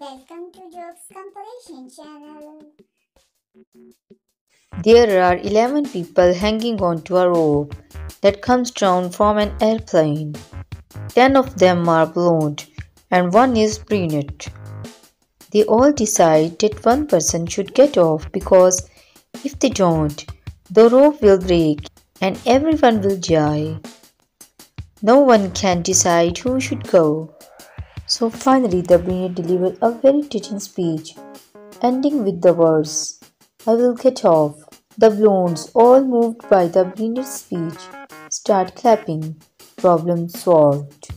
Welcome to Jobs Compilation Channel. There are 11 people hanging on to a rope that comes down from an airplane. 10 of them are blonde and one is brunette. They all decide that one person should get off because if they don't, the rope will break and everyone will die. No one can decide who should go. So finally the brunette delivered a very touching speech, ending with the words, "I will get off." The blondes, all moved by the brunette's speech, start clapping. Problem solved.